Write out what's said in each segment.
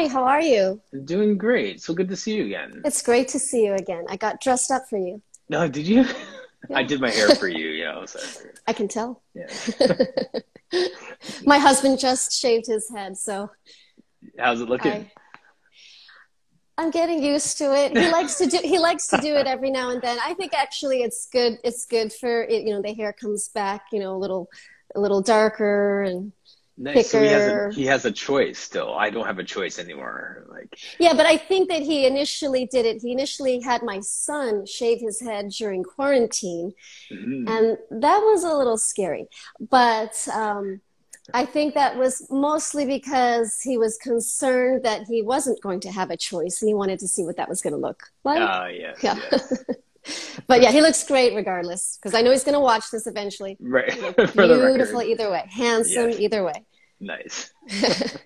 Hey, how are you? Doing great. So good to see you again. It's great to see you again. I got dressed up for you. No, did you? Yeah. I did my hair for you. Yeah, I can tell. Yeah. My husband just shaved his head, so. How's it looking? I'm getting used to it. He likes to do it every now and then. I think actually it's good. It's good for it. You know, the hair comes back. You know, a little darker and. Nice. So he has a choice still. I don't have a choice anymore. Like, yeah, but I think that he initially did it. He initially had my son shave his head during quarantine. Mm-hmm. And that was a little scary. But I think that was mostly because he was concerned that he wasn't going to have a choice. And he wanted to see what that was going to look like. Yes. But yeah, he looks great regardless, because I know he's going to watch this eventually. Right. Beautiful either way. Handsome either way. Nice. Yes.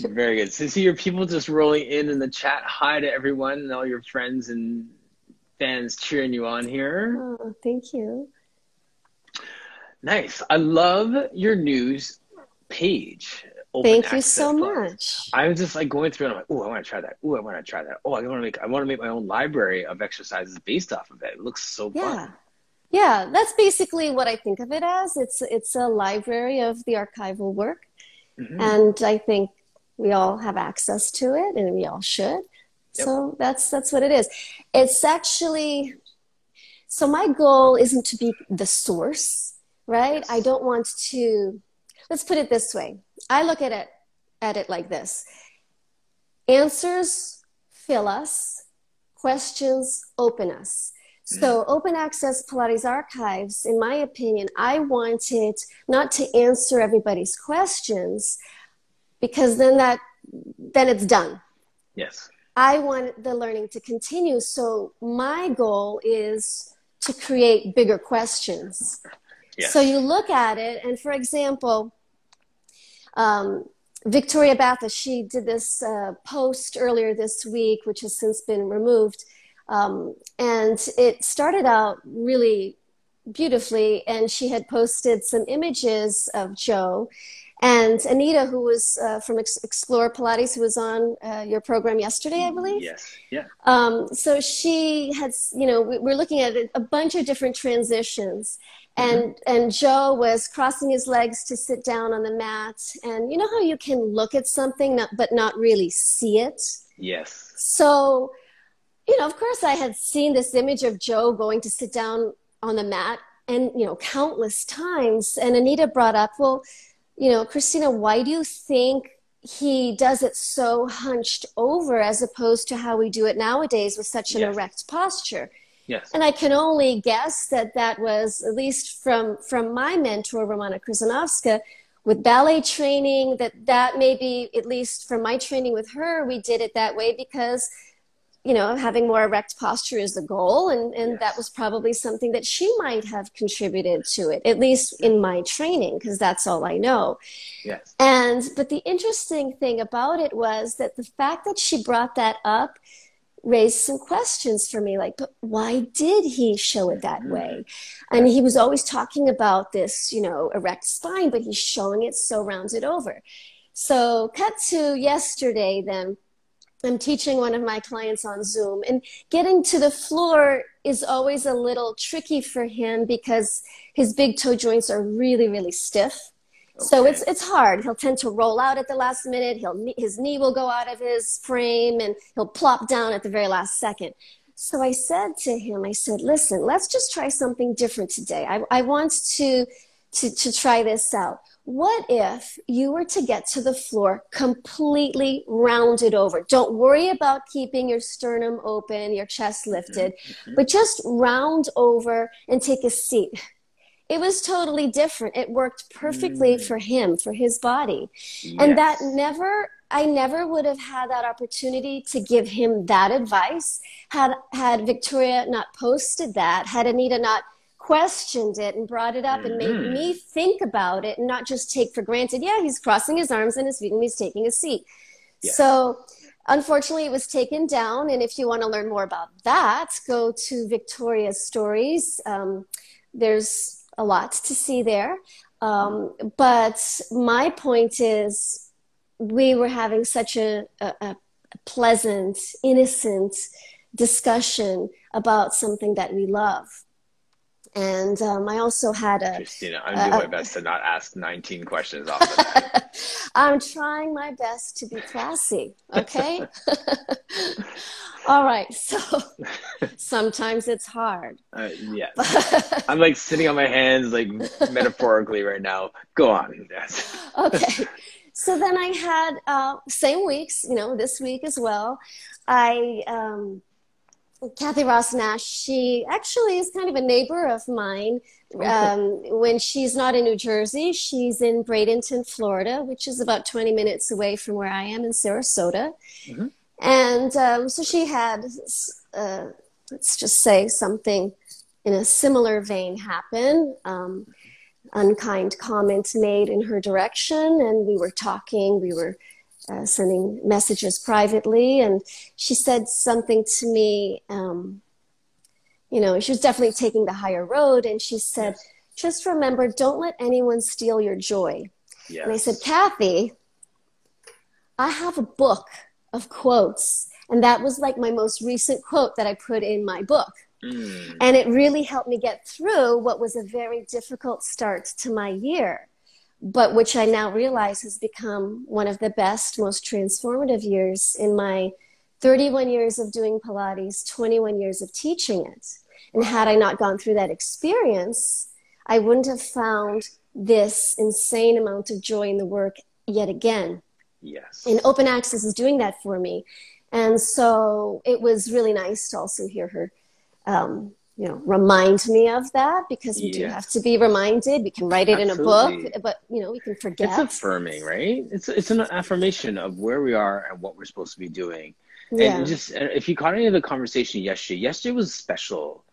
Very good. So see your people just rolling in the chat. Hi to everyone and all your friends and fans cheering you on here. Oh, thank you. Nice. I love your news page. Thank you so much. I was just like going through and I'm like, oh, I want to try that. Oh, I want to try that. Oh, I want to make my own library of exercises based off of it. It looks so fun. Yeah, that's basically what I think of it as. It's a library of the archival work. Mm-hmm. And I think we all have access to it and we all should. Yep. So that's what it is. It's actually, so my goal isn't to be the source, right? Yes. I don't want to, let's put it this way. I look at it like this. Answers fill us, questions open us. So Open Access Pilates Archives, in my opinion, I wanted not to answer everybody's questions, because then it's done. Yes. I want the learning to continue. So my goal is to create bigger questions. Yes. So you look at it, and for example, Victoria Bathurst, she did this post earlier this week, which has since been removed. And it started out really beautifully, and she had posted some images of Joe and Anita, who was from Explore Pilates, who was on your program yesterday, I believe. Yes, yeah. So she had, you know, we're looking at a bunch of different transitions. And Joe was crossing his legs to sit down on the mat. And you know how you can look at something but not really see it? Yes. So, you know, of course I had seen this image of Joe going to sit down on the mat and, you know, countless times. And Anita brought up, well, you know, Christina, why do you think he does it so hunched over as opposed to how we do it nowadays with such an erect posture? Yes. And I can only guess that that was, at least from my mentor, Romana Kryzanowska, with ballet training, that maybe, at least from my training with her, we did it that way because, you know, having more erect posture is the goal. And that was probably something that she might have contributed to it, at least in my training, because that's all I know. Yes. But the interesting thing about it was that the fact that she brought that up raised some questions for me, like, but why did he show it that way? And he was always talking about this, you know, erect spine, but he's showing it so rounded over. So cut to yesterday then, I'm teaching one of my clients on Zoom, and getting to the floor is always a little tricky for him because his big toe joints are really, really stiff. Okay. So it's hard. He'll tend to roll out at the last minute. His knee will go out of his frame, and he'll plop down at the very last second. So I said to him, I said, listen, let's just try something different today. I want to try this out. What if you were to get to the floor completely rounded over? Don't worry about keeping your sternum open, your chest lifted, but just round over and take a seat. It was totally different. It worked perfectly for him, for his body. Yes. And I never would have had that opportunity to give him that advice had Victoria not posted that, had Anita not questioned it and brought it up and made me think about it and not just take for granted, yeah, he's crossing his arms and his feet and he's taking a seat. Yes. So unfortunately, it was taken down. And if you want to learn more about that, go to Victoria's stories. There's a lot to see there. But my point is we were having such a pleasant, innocent discussion about something that we love. And I also had a... Christina, I'm doing my best to not ask 19 questions off the bat. I'm trying my best to be classy, okay? All right, so sometimes it's hard. Yeah. I'm like sitting on my hands, like metaphorically right now. Go on. Okay. So then I had, same weeks, you know, this week as well, I... Kathy Ross Nash, she actually is kind of a neighbor of mine. Okay. When she's not in New Jersey, she's in Bradenton, Florida, which is about 20 minutes away from where I am in Sarasota. Mm-hmm. And so she had, let's just say, something in a similar vein happen. Unkind comments made in her direction, and we were talking, we were sending messages privately, and she said something to me, you know, she was definitely taking the higher road, and she said, just remember, don't let anyone steal your joy. Yes. And I said, Kathy, I have a book of quotes, and that was like my most recent quote that I put in my book. Mm. And it really helped me get through what was a very difficult start to my year, but which I now realize has become one of the best, most transformative years in my 31 years of doing Pilates, 21 years of teaching it. And had I not gone through that experience, I wouldn't have found this insane amount of joy in the work yet again. Yes. And Open Access is doing that for me. And so it was really nice to also hear her you know, remind me of that, because we do have to be reminded. We can write it in a book, but, you know, we can forget. It's affirming, right? It's an affirmation of where we are and what we're supposed to be doing. Yeah. And just, if you caught any of the conversation yesterday was special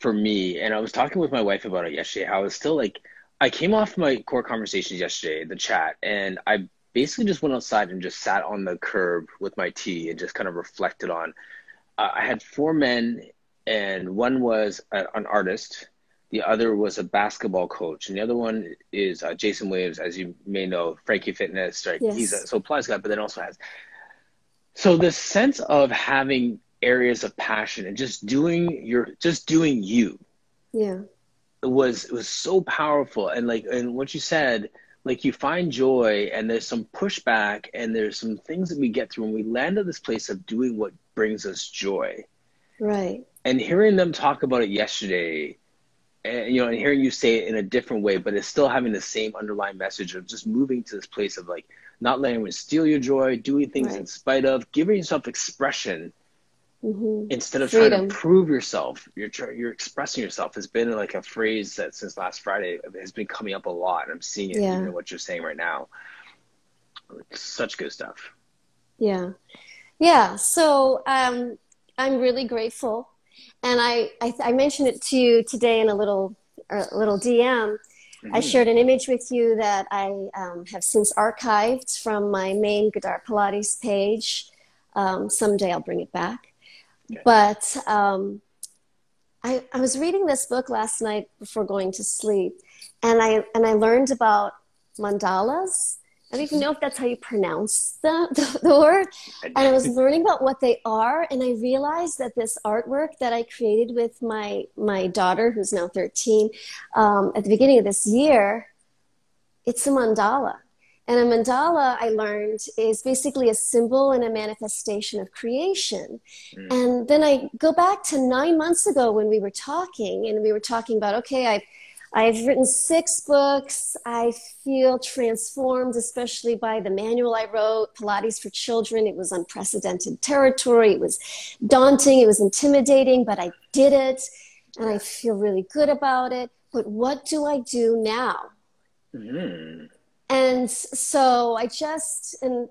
for me. And I was talking with my wife about it yesterday, how it's still like, I came off my core conversations yesterday, the chat, and I basically just went outside and just sat on the curb with my tea and just kind of reflected on, I had four men. And one was an artist, the other was a basketball coach, and the other one is Jason Waves, as you may know, Frankie Fitness, right? Yes. He's a Pilates guy, but then also has. So the sense of having areas of passion and just doing you. Yeah. It was so powerful. And what you said, like, you find joy, and there's some pushback, and there's some things that we get through, and we land at this place of doing what brings us joy. Right. And hearing them talk about it yesterday, and, you know, and hearing you say it in a different way, but it's still having the same underlying message of just moving to this place of, like, not letting anyone steal your joy, doing things right in spite of, giving yourself expression instead of trying to prove yourself. You're expressing yourself has been like a phrase that since last Friday has been coming up a lot, and I'm seeing it in what you're saying right now. It's such good stuff. Yeah. Yeah. So, I'm really grateful. And I mentioned it to you today in a little DM. Mm-hmm. I shared an image with you that I have since archived from my main Gadar Pilates page. Someday I'll bring it back. Okay. But I was reading this book last night before going to sleep, and I learned about mandalas. I don't even know if that's how you pronounce the word. And I was learning about what they are, and I realized that this artwork that I created with my daughter, who's now 13, at the beginning of this year, it's a mandala. And a mandala, I learned, is basically a symbol and a manifestation of creation. Mm. And then I go back to 9 months ago when we were talking, and we were talking about, okay, I've written 6 books. I feel transformed, especially by the manual I wrote, Pilates for Children. It was unprecedented territory. It was daunting. It was intimidating, but I did it, and I feel really good about it. But what do I do now? Mm-hmm. And so I just, and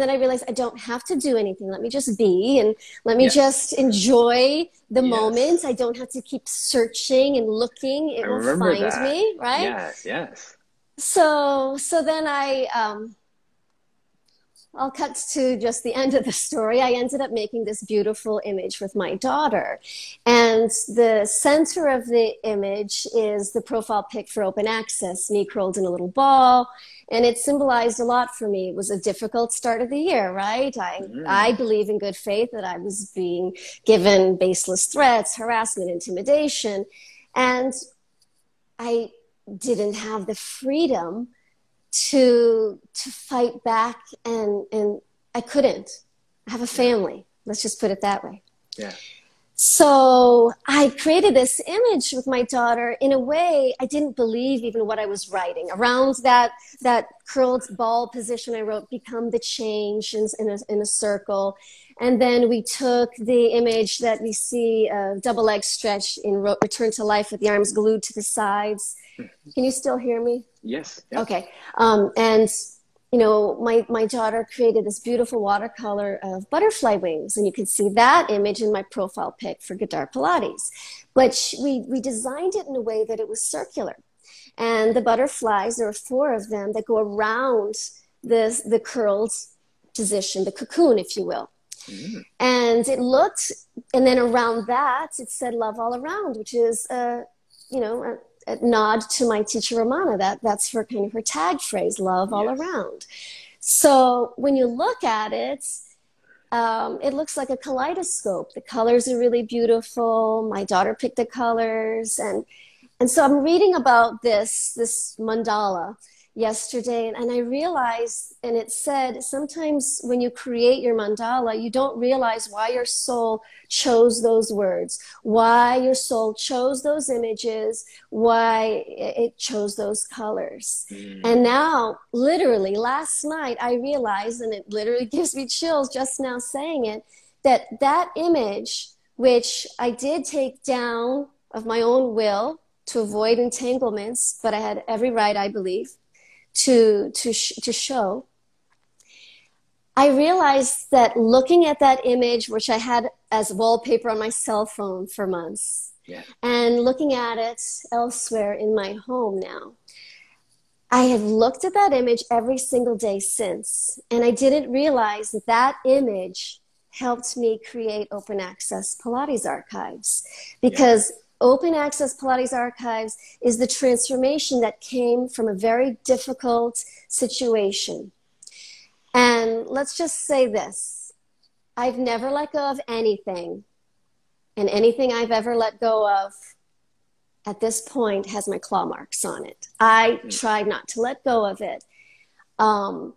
then I realized I don't have to do anything. Let me just be, and let me just enjoy the moment. I don't have to keep searching and looking. It will find me, right? Yes, yes. So then I I'll cut to just the end of the story. I ended up making this beautiful image with my daughter. And the center of the image is the profile pic for Open Access, me curled in a little ball. And it symbolized a lot for me. It was a difficult start of the year, right? I believe in good faith that I was being given baseless threats, harassment, intimidation. And I didn't have the freedom to fight back, and I couldn't. I have a family. Let's just put it that way. Yeah. So I created this image with my daughter. In a way, I didn't believe even what I was writing. Around that curled ball position, I wrote, become the change in a circle. And then we took the image that we see of double leg stretch in return to life with the arms glued to the sides. Can you still hear me? Yes. Yes. Okay. And, you know, my daughter created this beautiful watercolor of butterfly wings. And you can see that image in my profile pic for Gadar Pilates. But we designed it in a way that it was circular. And the butterflies, there are 4 of them that go around the curled position, the cocoon, if you will. Mm. And it looked, and then around that, it said love all around, which is, you know, a nod to my teacher, Romana. That's her kind of her tag phrase, love all around. So when you look at it, it looks like a kaleidoscope. The colors are really beautiful. My daughter picked the colors. And so I'm reading about this mandala yesterday, and I realized, and it said, sometimes when you create your mandala, you don't realize why your soul chose those words, why your soul chose those images, why it chose those colors. Mm. And now, literally, last night, I realized, and it literally gives me chills just now saying it, that image, which I did take down of my own will to avoid entanglements, but I had every right, I believe, to show, I realized that looking at that image, which I had as wallpaper on my cell phone for months, and looking at it elsewhere in my home now, I have looked at that image every single day since, and I didn't realize that that image helped me create Open Access Pilates Archives, because Open Access Pilates Archives is the transformation that came from a very difficult situation. And let's just say this. I've never let go of anything. And anything I've ever let go of at this point has my claw marks on it. I tried not to let go of it. And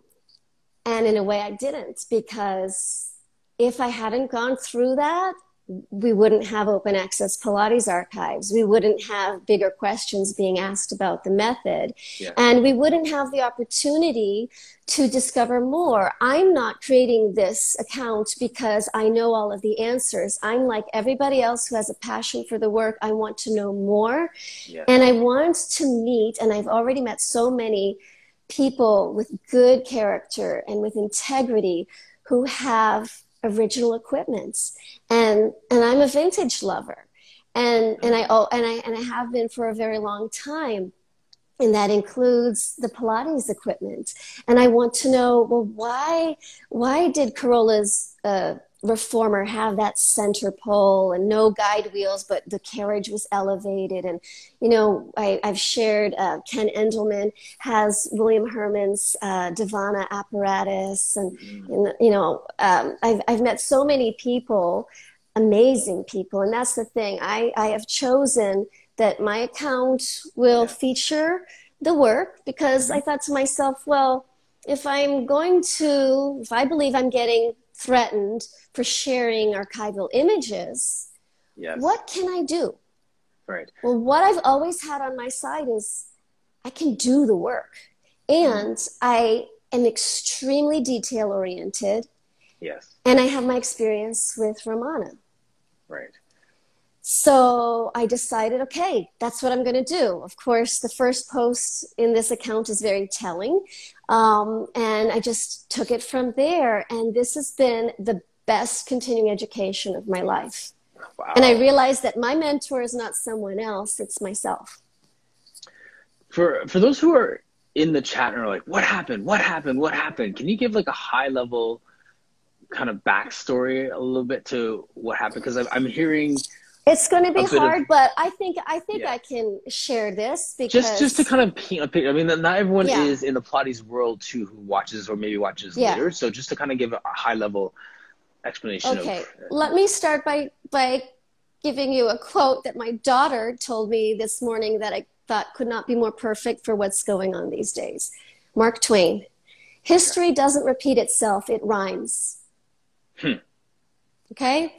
in a way I didn't, because if I hadn't gone through that, we wouldn't have Open Access Pilates Archives. We wouldn't have bigger questions being asked about the method. Yeah. And we wouldn't have the opportunity to discover more. I'm not creating this account because I know all of the answers. I'm like everybody else who has a passion for the work. I want to know more. Yeah. And I want to meet, and I've already met so many people with good character and with integrity who have original equipments, and I'm a vintage lover, and I have been for a very long time, and that includes the Pilates equipment. And I want to know, well, why did Carola's reformer have that center pole and no guide wheels, but the carriage was elevated? And you know, I've shared Ken Endelman has William Herman's Divana apparatus, and you know, I've met so many people, amazing people, and that's the thing. I have chosen that my account will feature the work, because I thought to myself, well, if I believe I'm getting threatened for sharing archival images, what can I do? Right. Well, what I've always had on my side is I can do the work, and I am extremely detail oriented. Yes. And I have my experience with Romana. Right. So I decided, okay, that's what I'm going to do. Of course, the first post in this account is very telling. And I just took it from there. And this has been the best continuing education of my life. Wow. And I realized that my mentor is not someone else, it's myself. For those who are in the chat and are like, what happened? What happened? What happened? Can you give like a high level kind of backstory a little bit to what happened? Because I'm hearing it's going to be hard, but I think yeah. I can share this because just to kind of paint a picture. I mean, not everyone yeah. is in the Pilates world too who watches or maybe watches yeah. later. So just to kind of give a high level explanation. Okay, let me start by giving you a quote that my daughter told me this morning that I thought could not be more perfect for what's going on these days. Mark Twain, history doesn't repeat itself, it rhymes. Okay,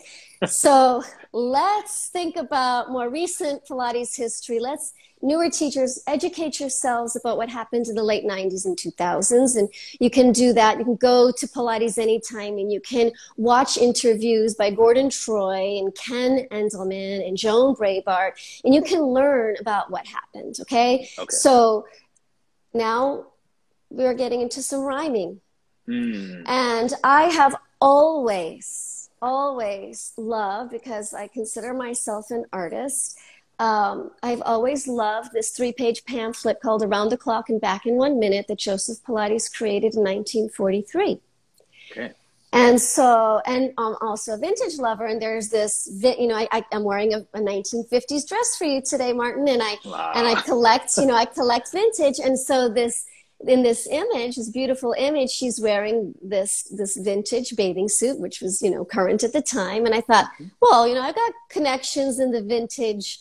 so let's think about more recent Pilates history. Let's, newer teachers, educate yourselves about what happened in the late 90s and 2000s, and you can do that. You can go to Pilates Anytime, and you can watch interviews by Gordon Troy and Ken Endelman and Joan Brebart, and you can learn about what happened, okay? So now we're getting into some rhyming. And I have always loved, because I consider myself an artist, I've always loved this 3-page pamphlet called Around the Clock and Back in 1 Minute that Joseph Pilates created in 1943. Okay. And so, and I'm also a vintage lover, and there's this, you know, I'm wearing a 1950s dress for you today, Martin, and I collect, you know, I collect vintage, and so this, in this image, this beautiful image, she's wearing this vintage bathing suit, which was, you know, current at the time. And I thought, well, you know, I've got connections in the vintage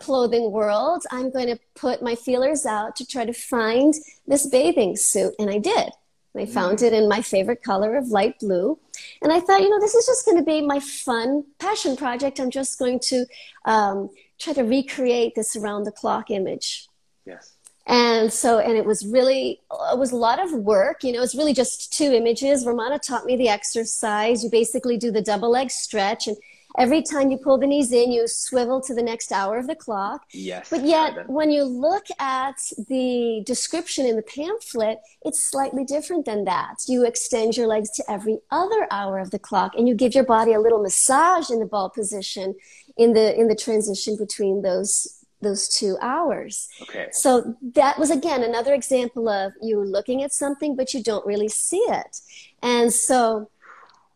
clothing world. I'm going to put my feelers out to try to find this bathing suit. And I did. I found it in my favorite color of light blue. And I thought, you know, this is just going to be my fun passion project. I'm just going to try to recreate this around the clock image. Yes. And so, and it was a lot of work, you know, it's really just 2 images. Romana taught me the exercise. You basically do the double leg stretch, and every time you pull the knees in, you swivel to the next hour of the clock. Yes. But yet when you look at the description in the pamphlet, it's slightly different than that. You extend your legs to every other hour of the clock, and you give your body a little massage in the ball position in the transition between those 2 hours. Okay. So that was, again, another example of you looking at something, but you don't really see it. And so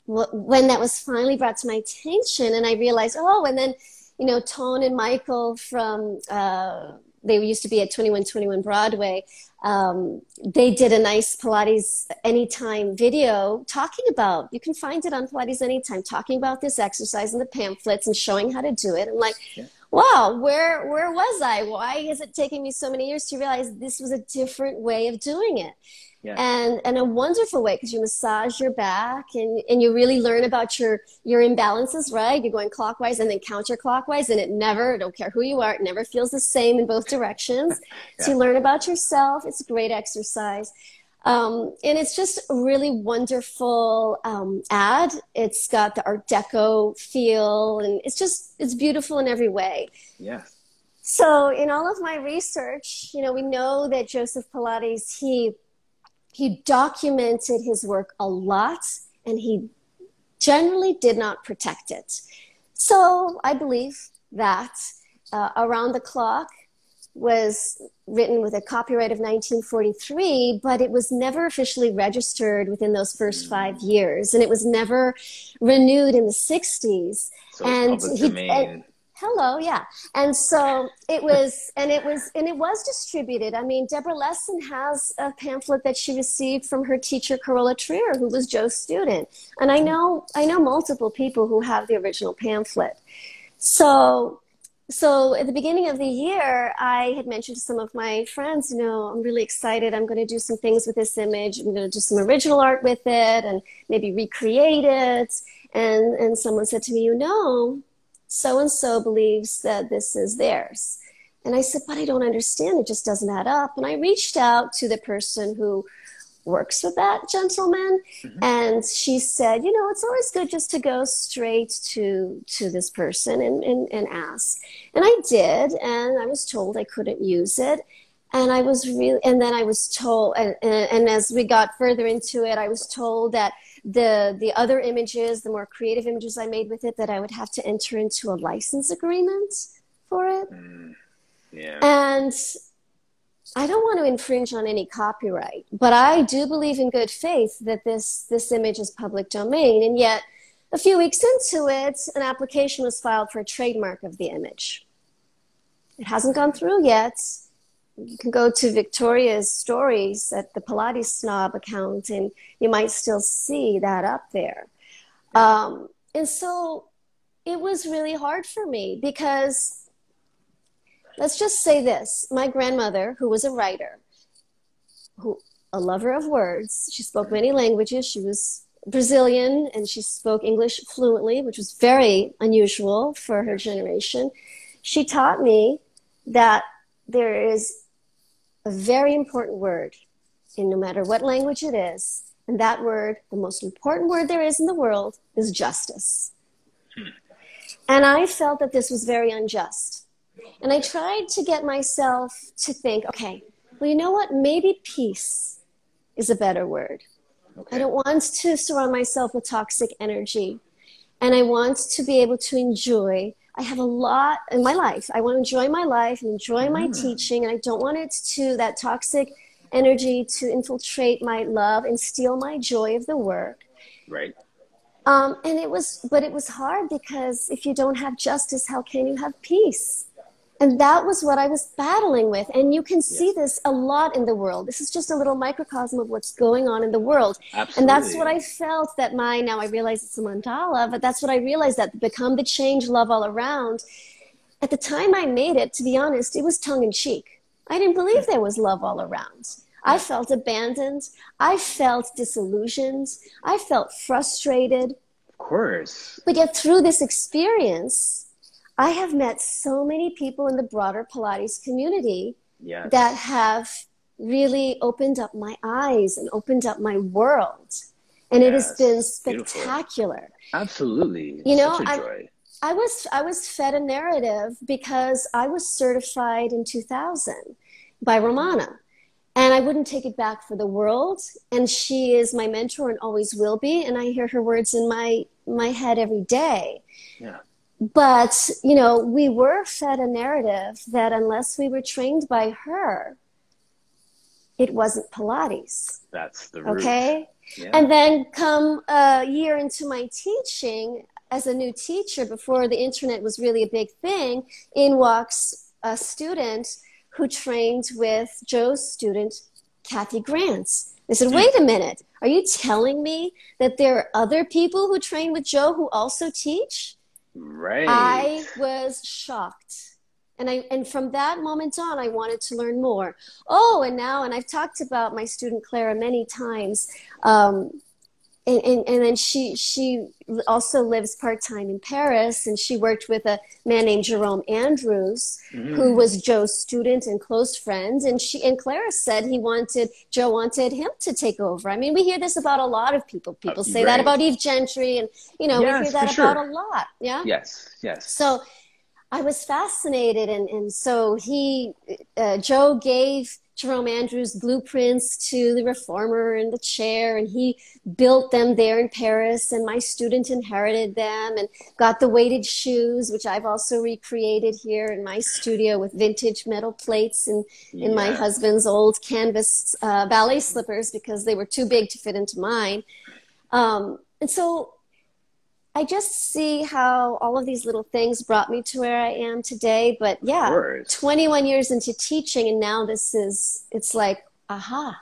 when that was finally brought to my attention, and I realized, oh, and then, you know, Tone and Michael from, they used to be at 2121 Broadway. They did a nice Pilates Anytime video talking about, you can find it on Pilates Anytime, talking about this exercise in the pamphlets and showing how to do it. I'm like, yeah. Wow, where was I? Why is it taking me so many years to realize this was a different way of doing it? Yeah. And a wonderful way, because you massage your back and you really learn about your imbalances, right? You're going clockwise and then counterclockwise, and it never, I don't care who you are, it never feels the same in both directions. Yeah. So you learn about yourself. It's a great exercise. And it's just a really wonderful ad. It's got the Art Deco feel, and it's beautiful in every way. Yeah. So in all of my research, you know, we know that Joseph Pilates, he documented his work a lot, and he generally did not protect it. So I believe that Around the Clock was written with a copyright of 1943, but it was never officially registered within those first 5 years, and it was never renewed in the 60s. So and it was distributed. I mean, Deborah Lesson has a pamphlet that she received from her teacher Carola Trier, who was Joe's student, and I know multiple people who have the original pamphlet. So at the beginning of the year, I had mentioned to some of my friends, you know, I'm really excited. I'm going to do some things with this image. I'm going to do some original art with it and maybe recreate it. And someone said to me, you know, so-and-so believes that this is theirs. And I said, but I don't understand. It just doesn't add up. And I reached out to the person who works with that gentleman. And she said, you know, it's always good just to go straight to this person and ask. And I did, and I was told I couldn't use it. And I was really, and then I was told, and as we got further into it, I was told that the other images, the more creative images I made with it, that I would have to enter into a license agreement for it. Yeah. And I don't want to infringe on any copyright, but I do believe in good faith that this image is public domain. And yet, a few weeks into it, an application was filed for a trademark of the image. It hasn't gone through yet. You can go to Victoria's stories at the Pilates Snob account, and you might still see that up there. And so it was really hard for me because, let's just say this, my grandmother, who was a writer, a lover of words, she spoke many languages, she was Brazilian, and she spoke English fluently, which was very unusual for her generation. She taught me that there is a very important word in no matter what language it is, and that word, the most important word there is in the world, is justice. And I felt that this was very unjust. And I tried to get myself to think, okay, well, you know what? Maybe peace is a better word. Okay. I don't want to surround myself with toxic energy. And I want to be able to enjoy. I have a lot in my life. I want to enjoy my life and enjoy my teaching. And I don't want it to, that toxic energy to infiltrate my love and steal my joy of the work. Right. And it was, but it was hard because if you don't have justice, how can you have peace? And that was what I was battling with. And you can see this a lot in the world. This is just a little microcosm of what's going on in the world. Absolutely. And that's what I felt that my, now I realize it's a mandala, but that's what I realized that become the change, love all around. At the time I made it, to be honest, it was tongue in cheek. I didn't believe there was love all around. I felt abandoned. I felt disillusioned. I felt frustrated. Of course. But yet through this experience, I have met so many people in the broader Pilates community that have really opened up my eyes and opened up my world. And it has been spectacular. Beautiful. Absolutely. You know, such a joy. I was fed a narrative because I was certified in 2000 by Romana. And I wouldn't take it back for the world. And she is my mentor and always will be. And I hear her words in my head every day. Yeah. But, you know, we were fed a narrative that unless we were trained by her, it wasn't Pilates. That's the root. Okay? Yeah. And then come a year into my teaching, as a new teacher, before the internet was really a big thing, in walks a student who trained with Joe's student, Kathy Grant. They said, wait a minute, are you telling me that there are other people who train with Joe who also teach? Right. I was shocked. And from that moment on, I wanted to learn more. Oh, and I've talked about my student Clara many times. And then she also lives part-time in Paris, and she worked with a man named Jerome Andrews, who was Joe's student and close friend. And Clara said Joe wanted him to take over. I mean, we hear this about a lot of people. People say that about Eve Gentry, and, you know, we hear that about a lot. Yeah? Yes, yes. So I was fascinated, and so Joe gave Jerome Andrews' blueprints to the reformer and the chair, and he built them there in Paris, and my student inherited them and got the weighted shoes, which I've also recreated here in my studio with vintage metal plates and in my husband's old canvas ballet slippers because they were too big to fit into mine. And so I just see how all of these little things brought me to where I am today. But yeah, 21 years into teaching, and now it's like, aha.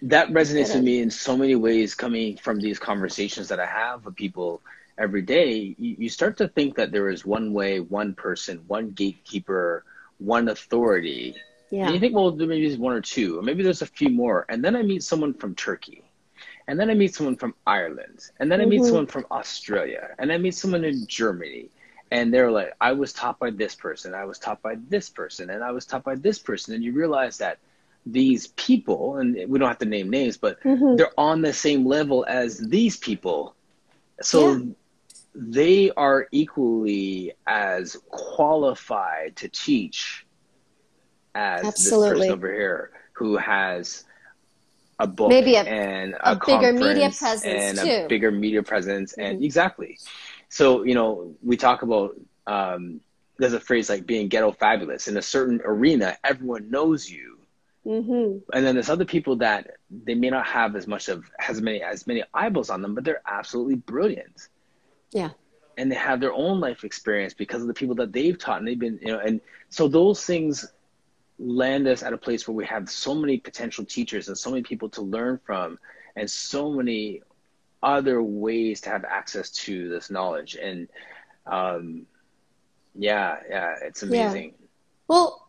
That resonates with me in so many ways coming from these conversations that I have with people every day. You start to think that there is one way, one person, one gatekeeper, one authority. Yeah. And you think, well, maybe there's one or two, or maybe there's a few more. And then I meet someone from Turkey. And then I meet someone from Ireland. And then I meet someone from Australia. And I meet someone in Germany. And they're like, I was taught by this person. I was taught by this person. And I was taught by this person. And you realize that these people, and we don't have to name names, but they're on the same level as these people. So they are equally as qualified to teach as this person over here who has a book, maybe a bigger media presence, and a bigger media presence, and exactly. So, you know, we talk about there's a phrase like being ghetto fabulous in a certain arena. Everyone knows you. Mm-hmm. And then there's other people that they may not have as many eyeballs on them, but they're absolutely brilliant. Yeah. And they have their own life experience because of the people that they've taught, and they've been, you know, and so those things land us at a place where we have so many potential teachers and so many people to learn from and so many other ways to have access to this knowledge. And yeah, it's amazing. Yeah. Well,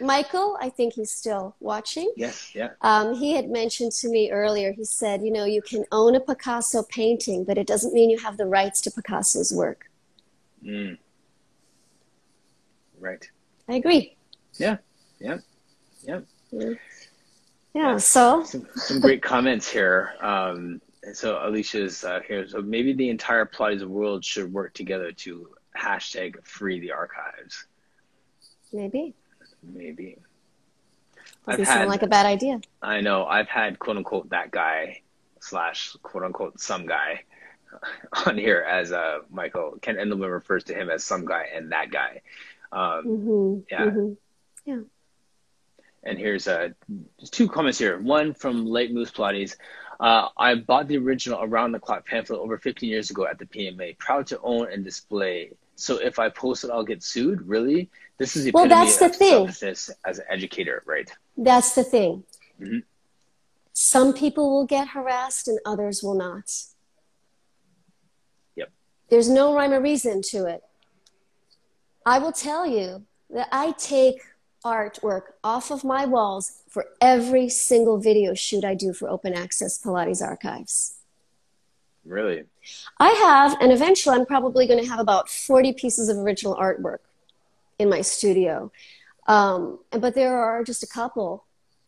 Michael, I think he's still watching. Yes, yeah. He had mentioned to me earlier, he said, you know, you can own a Picasso painting, but it doesn't mean you have the rights to Picasso's work. Mm. Right. I agree. Yeah, yeah, yeah. Yeah, yeah, so. Some great comments here. So Alicia's here. So maybe the entire Pilates world should work together to #FreeTheArchives. Maybe. Doesn't sound like a bad idea. I know. I've had quote unquote that guy / quote unquote some guy on here as Michael. Ken Endelman refers to him as some guy and that guy. Yeah. Mm-hmm. Yeah. And here's two comments here. One from Late Moose Pilates. I bought the original Around the Clock pamphlet over 15 years ago at the PMA. Proud to own and display. So if I post it, I'll get sued? Really? This is the epitome of selfishness as an educator, right? That's the thing. Mm-hmm. Some people will get harassed and others will not. Yep. There's no rhyme or reason to it. I will tell you that I take artwork off of my walls for every single video shoot I do for Open Access Pilates Archives. Really? I have, and eventually I'm probably going to have about 40 pieces of original artwork in my studio. But there are just a couple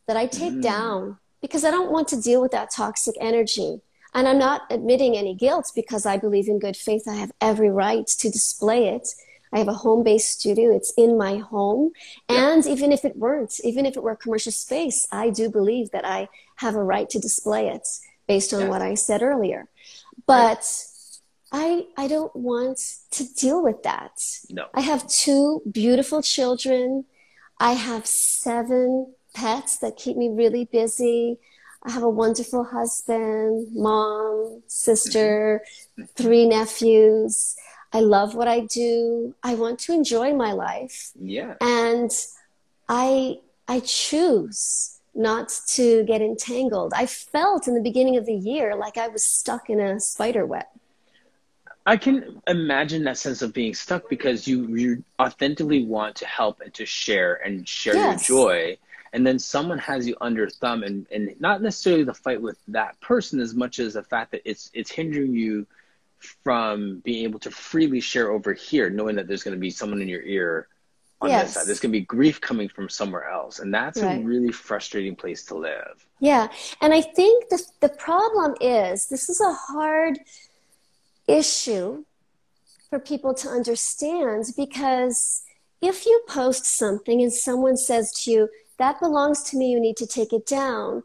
that I take down because I don't want to deal with that toxic energy. And I'm not admitting any guilt because I believe in good faith. I have every right to display it. I have a home-based studio. It's in my home. And yeah. even if it were commercial space, I do believe that I have a right to display it based on what I said earlier. But right. I don't want to deal with that. No. I have 2 beautiful children. I have 7 pets that keep me really busy. I have a wonderful husband, mom, sister, 3 nephews. I love what I do. I want to enjoy my life. Yeah. And I choose not to get entangled. I felt in the beginning of the year like I was stuck in a spider web. I can imagine that sense of being stuck because you authentically want to help and to share yes. your joy. And then someone has you under thumb and not necessarily the fight with that person as much as the fact that it's hindering you from being able to freely share over here, knowing that there's going to be someone in your ear on this side. There's going to be grief coming from somewhere else. And that's a really frustrating place to live. Yeah. And I think the problem is this is a hard issue for people to understand, because if you post something and someone says to you, that belongs to me, you need to take it down,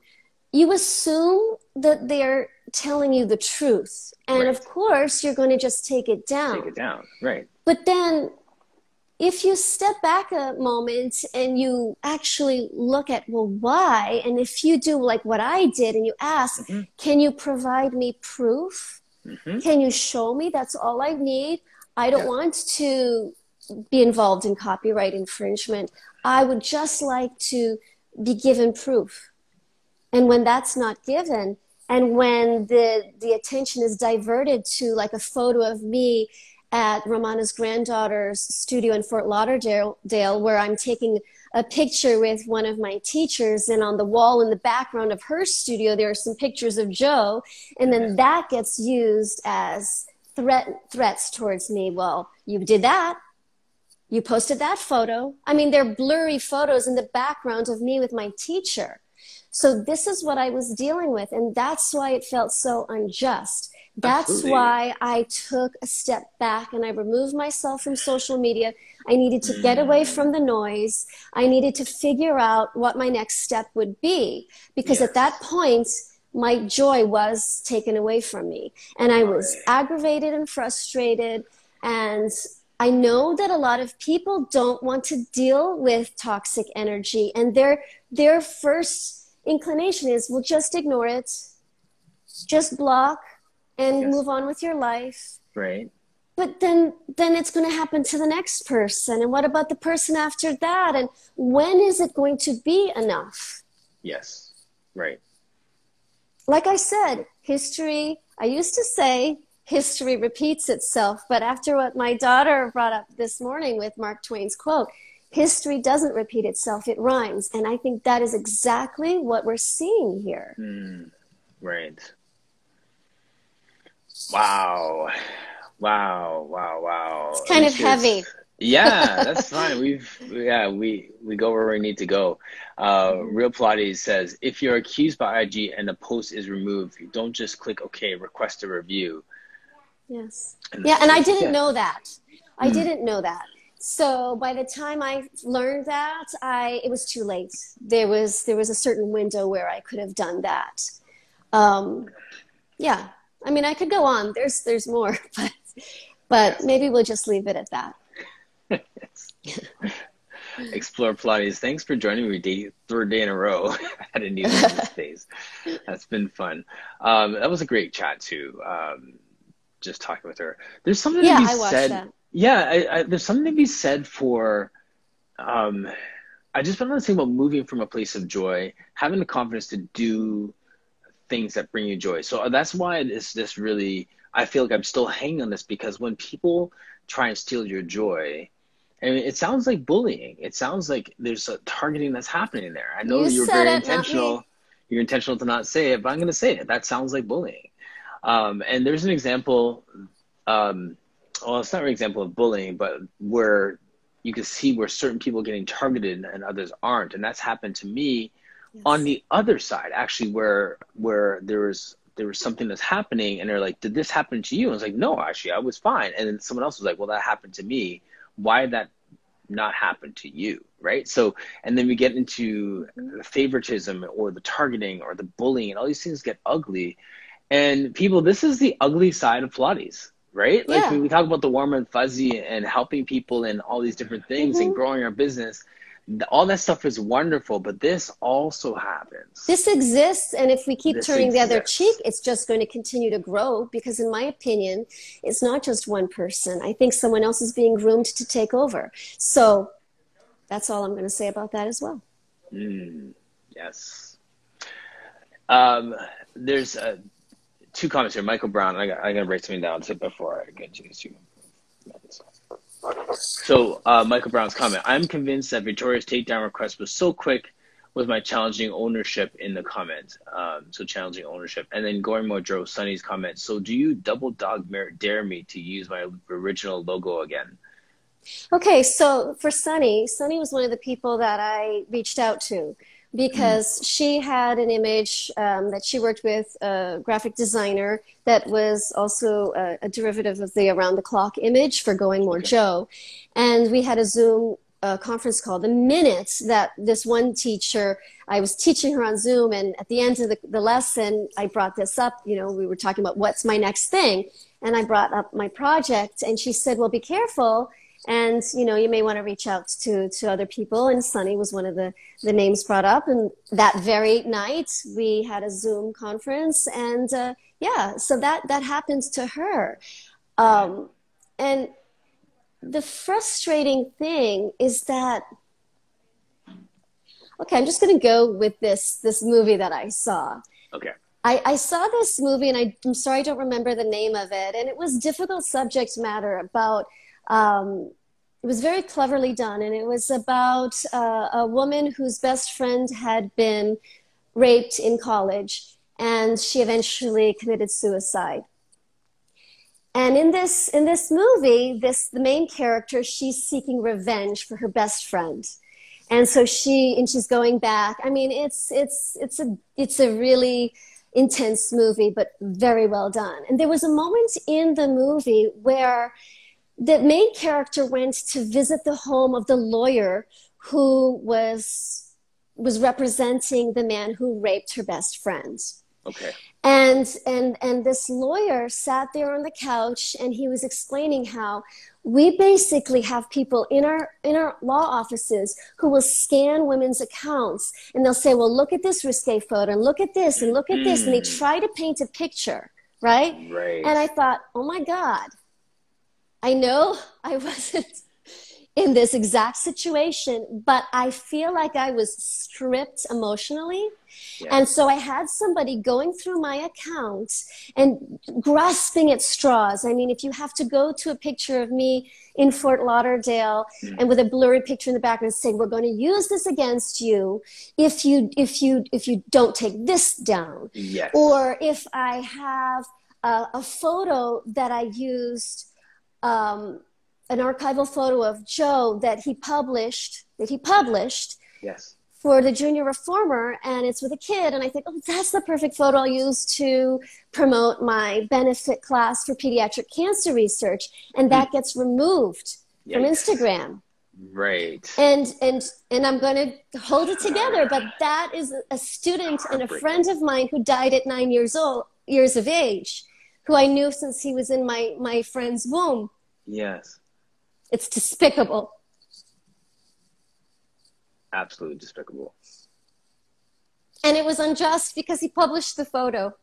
you assume that they're telling you the truth. And of course, you're going to just take it down. Take it down, right. But then if you step back a moment and you actually look at, well, why? And if you do like what I did and you ask, can you provide me proof? Can you show me? That's all I need. I don't want to be involved in copyright infringement. I would just like to be given proof. And when that's not given, and when the attention is diverted to like a photo of me at Romana's granddaughter's studio in Fort Lauderdale, where I'm taking a picture with one of my teachers, and on the wall in the background of her studio, there are some pictures of Joe, and then that gets used as threats towards me. Well, you did that. You posted that photo. I mean, they're blurry photos in the background of me with my teacher. So this is what I was dealing with, and that's why it felt so unjust. That's why I took a step back and I removed myself from social media. I needed to get away from the noise. I needed to figure out what my next step would be, because at that point, my joy was taken away from me, and I was aggravated and frustrated, and I know that a lot of people don't want to deal with toxic energy, and their first inclination is, well, just ignore it, just block and move on with your life. Right. But then it's going to happen to the next person. And what about the person after that? And when is it going to be enough? Yes. Right. Like I said, history, I used to say, history repeats itself. But after what my daughter brought up this morning with Mark Twain's quote, history doesn't repeat itself, it rhymes. And I think that is exactly what we're seeing here. Mm, right. Wow. Wow. Wow. Wow. It's kind of heavy. Yeah, that's fine. We go where we need to go. Real Pilates says, if you're accused by IG and the post is removed, you don't just click OK, request a review. Yes. Yeah, and I didn't know that. I didn't know that. So by the time I learned that, it was too late. There was a certain window where I could have done that. Yeah, I mean, I could go on. There's more, but maybe we'll just leave it at that. Explore Pilates, thanks for joining me third day in a row. I hadn't needed these days. That's been fun. That was a great chat too. Just talking with her. There's something to be said. That. Yeah, there's something to be said for. I just want to say about moving from a place of joy, having the confidence to do things that bring you joy. So that's why this really. I feel like I'm still hanging on this, because when people try and steal your joy, I mean, it sounds like bullying. It sounds like there's a targeting that's happening there. I know you're very intentional. You're intentional to not say it, but I'm going to say it. That sounds like bullying. And there's an example, well, it's not an example of bullying, but where you can see where certain people are getting targeted and others aren't. And that's happened to me on the other side, actually, where there was something that's happening and they're like, did this happen to you? And I was like, no, actually, I was fine. And then someone else was like, well, that happened to me. Why did that not happen to you, right? So, and then we get into the favoritism or the targeting or the bullying, and all these things get ugly. And people, this is the ugly side of Pilates, right? Like when we talk about the warm and fuzzy and helping people and all these different things and growing our business, all that stuff is wonderful, but this also happens. This exists, and if we keep turning the other cheek, it's just going to continue to grow, because in my opinion, it's not just one person. I think someone else is being groomed to take over. So that's all I'm going to say about that as well. Mm, yes. There's two comments here. Michael Brown, I got to write something down before I get to these two. So Michael Brown's comment, I'm convinced that Victoria's takedown request was so quick with my challenging ownership in the comment. So challenging ownership. And then Goring Modro, Sunny's comment, so do you double dog dare me to use my original logo again? Okay, so for Sunny was one of the people that I reached out to, because she had an image that she worked with, a graphic designer, that was also a derivative of the Around the Clock image for Going More Joe. And we had a Zoom conference call. The minute that this one teacher, I was teaching her on Zoom, and at the end of the lesson, I brought this up. You know, we were talking about what's my next thing. And I brought up my project, and she said, well, be careful. And, you know, you may want to reach out to other people. And Sunny was one of the names brought up. And that very night, we had a Zoom conference. And, so that happened to her. And the frustrating thing is that, okay, I'm just going to go with this movie that I saw. Okay. I saw this movie, and I'm sorry I don't remember the name of it. And it was difficult subject matter about... it was very cleverly done, and it was about a woman whose best friend had been raped in college, and she eventually committed suicide. And in this movie, the main character, she's seeking revenge for her best friend, and so she's going back. I mean, it's a really intense movie, but very well done. And there was a moment in the movie where the main character went to visit the home of the lawyer who was representing the man who raped her best friend. Okay. And this lawyer sat there on the couch, and he was explaining how we basically have people in our law offices who will scan women's accounts, and they'll say, well, look at this risque photo, and look at this, and look at this. And they try to paint a picture, right? Right. And I thought, oh, my God, I know I wasn't in this exact situation, but I feel like I was stripped emotionally. Yes. And so I had somebody going through my account and grasping at straws. I mean, if you have to go to a picture of me in Fort Lauderdale and with a blurry picture in the background saying, we're going to use this against you if you don't take this down. Yes. Or if I have a photo that I used, an archival photo of Joe that he published yes. for the Junior Reformer, and it's with a kid, and I think, oh, that's the perfect photo I'll use to promote my benefit class for pediatric cancer research, and that gets removed Yikes. From Instagram. Right. And I'm going to hold it together, but that is a student and a friend of mine who died at 9 years of age, who I knew since he was in my friend's womb. Yes. It's despicable. Absolutely despicable. And it was unjust because he published the photo.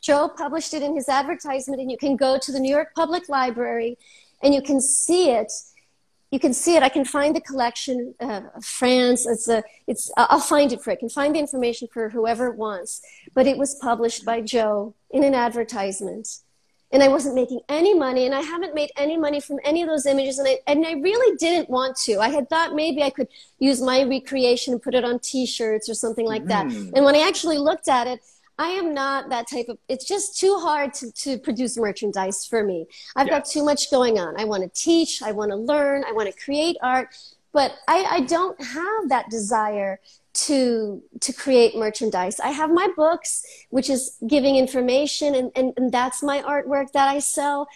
Joe published it in his advertisement, and you can go to the New York Public Library and you can see it. You can see it. I can find the collection of France. I'll find it for it. I can find the information for whoever wants. But it was published by Joe in an advertisement. And I wasn't making any money, and I haven't made any money from any of those images, and I really didn't want to. I had thought maybe I could use my recreation and put it on T-shirts or something like that. And when I actually looked at it, I am not that type of – it's just too hard to produce merchandise for me. I've got too much going on. I want to teach. I want to learn. I want to create art. But I don't have that desire to create merchandise. I have my books, which is giving information, and that's my artwork that I sell.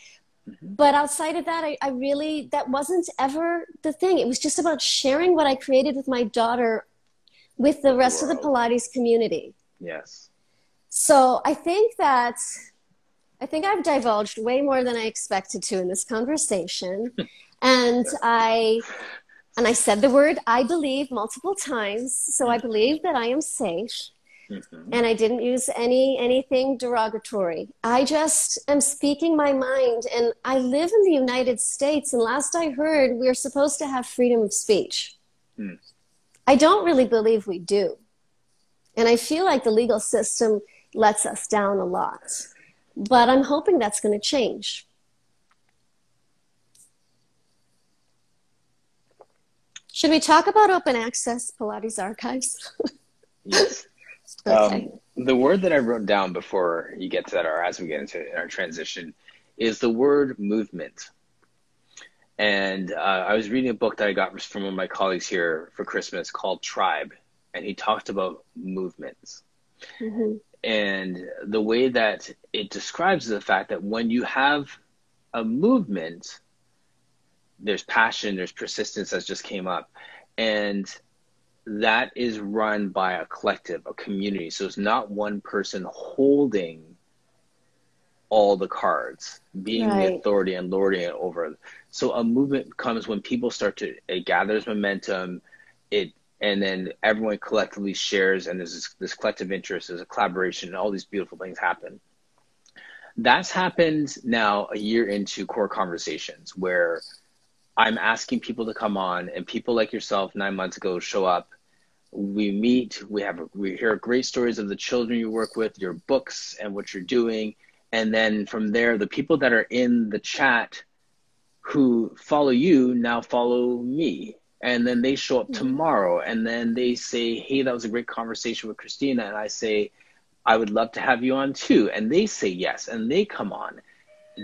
But outside of that, I really, that wasn't ever the thing. It was just about sharing what I created with my daughter with the rest of the Pilates community. Yes. So I think I've divulged way more than I expected to in this conversation. And I said the word, I believe, multiple times. So I believe that I am safe. And I didn't use anything derogatory. I just am speaking my mind. And I live in the United States. And last I heard, we're supposed to have freedom of speech. I don't really believe we do. And I feel like the legal system lets us down a lot. But I'm hoping that's going to change. Should we talk about Open Access Pilates Archives? Yes. Okay. The word that I wrote down before you get to that, or as we get into our transition, is the word movement. And I was reading a book that I got from one of my colleagues here for Christmas called Tribe, and he talked about movements. And the way that it describes the fact that when you have a movement, there's passion, there's persistence, that just came up. And that is run by a collective, a community. So it's not one person holding all the cards, being the authority and lording it over. So a movement comes when people start to, it gathers momentum, and then everyone collectively shares, and there's this collective interest, there's a collaboration, and all these beautiful things happen. That's happened now a year into Core Conversations, where I'm asking people to come on, and people like yourself 9 months ago show up. We meet, we hear great stories of the children you work with, your books and what you're doing. And then from there, the people that are in the chat who follow you now follow me. And then they show up tomorrow, and then they say, hey, that was a great conversation with Christina. And I say, I would love to have you on too. And they say yes, and they come on.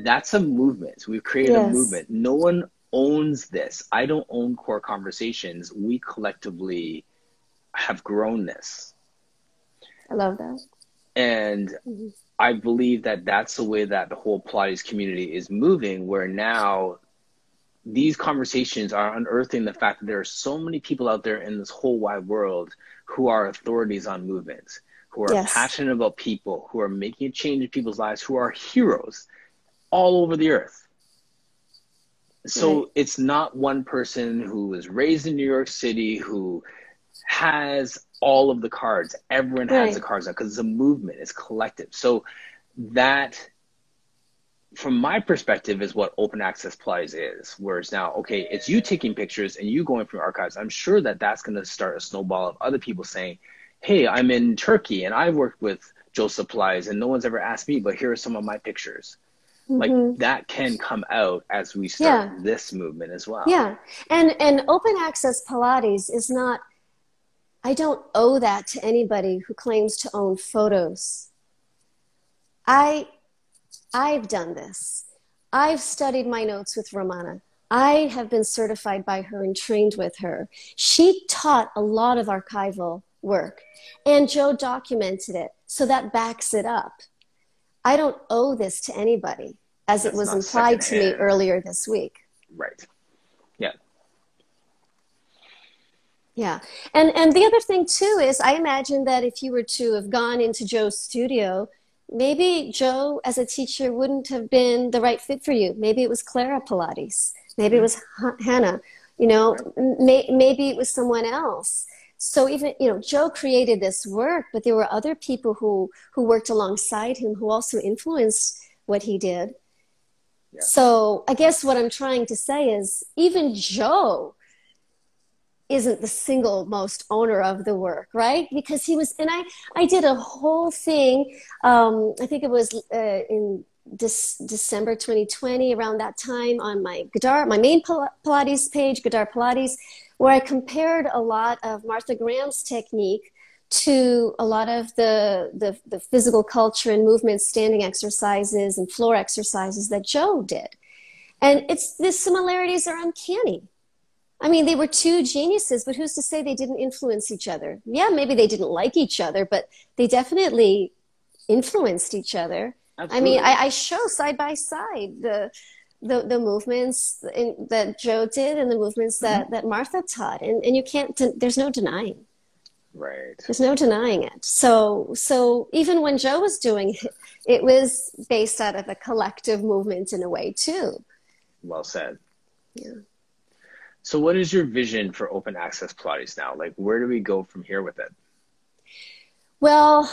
That's a movement. We've created a movement. No one owns this. I don't own Core Conversations. We collectively have grown this. I love that. And I believe that that's the way that the whole Pilates community is moving, where now these conversations are unearthing the fact that there are so many people out there in this whole wide world who are authorities on movements, who are passionate about people, who are making a change in people's lives, who are heroes all over the earth. So it's not one person who was raised in New York City who has all of the cards. Everyone has the cards now because it's a movement, it's collective. So that, from my perspective, is what Open Access Pilates is, where it's now, okay, it's you taking pictures and you going from archives. I'm sure that that's going to start a snowball of other people saying, hey, I'm in Turkey and I've worked with Joseph Pilates and no one's ever asked me, but here are some of my pictures. Like that can come out as we start this movement as well. Yeah. And Open Access Pilates is not, I don't owe that to anybody who claims to own photos. I've done this. I've studied my notes with Romana. I have been certified by her and trained with her. She taught a lot of archival work, and Joe documented it, so that backs it up. I don't owe this to anybody, as it was implied to me earlier this week. Right. Yeah. Yeah. And the other thing, too, is I imagine that if you were to have gone into Joe's studio, maybe Joe as a teacher wouldn't have been the right fit for you. Maybe it was Clara Pilates. Maybe it was Hannah. You know, maybe it was someone else. So even, you know, Joe created this work, but there were other people who worked alongside him who also influenced what he did. Yeah. So I guess what I'm trying to say is even Joe isn't the single most owner of the work, right? Because he was, and I did a whole thing, I think it was in December 2020, around that time, on my Gadar, my main Pilates page, Gadar Pilates, where I compared a lot of Martha Graham's technique to a lot of the physical culture and movement, standing exercises and floor exercises that Joe did. And it's, the similarities are uncanny. I mean, they were two geniuses, but who's to say they didn't influence each other? Yeah, maybe they didn't like each other, but they definitely influenced each other. Absolutely. I mean, I show side by side the movements that Joe did and the movements that Martha taught. And you can't, there's no denying. Right. There's no denying it. So even when Joe was doing it, it was based out of a collective movement in a way too. Well said. Yeah. So what is your vision for Open Access Pilates now? Like, where do we go from here with it? Well,